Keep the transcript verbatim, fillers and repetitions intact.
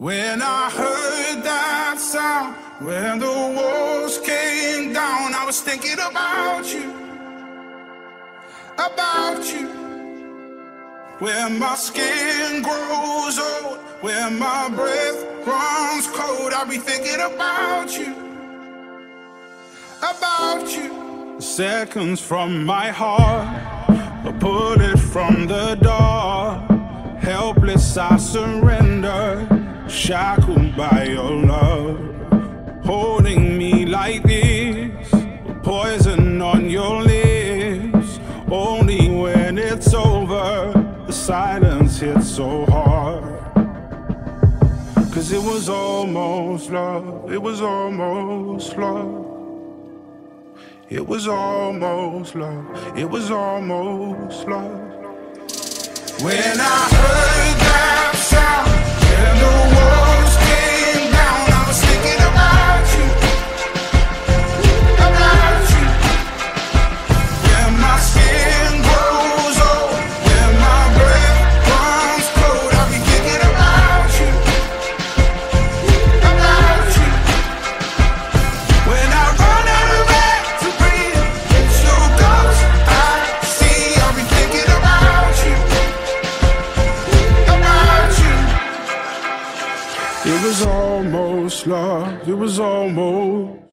When I heard that sound, when the walls came down, I was thinking about you, about you. When my skin grows old, when my breath runs cold, I'll be thinking about you, about you. Seconds from my heart, a bullet from the door, helpless I surrender. Shackled by your love, holding me like this, poison on your lips. Only when it's over, the silence hits so hard. Cause it was almost love, it was almost love. It was almost love, it was almost love. When I heard that sound, the walls came down, I was thinking about you, about you. When my skin grows old, when my breath runs cold, I'll be thinking about you, about you. When I run out of air to breathe, it's your ghost I see, I'll be thinking about you, about you. It was almost love, it was almost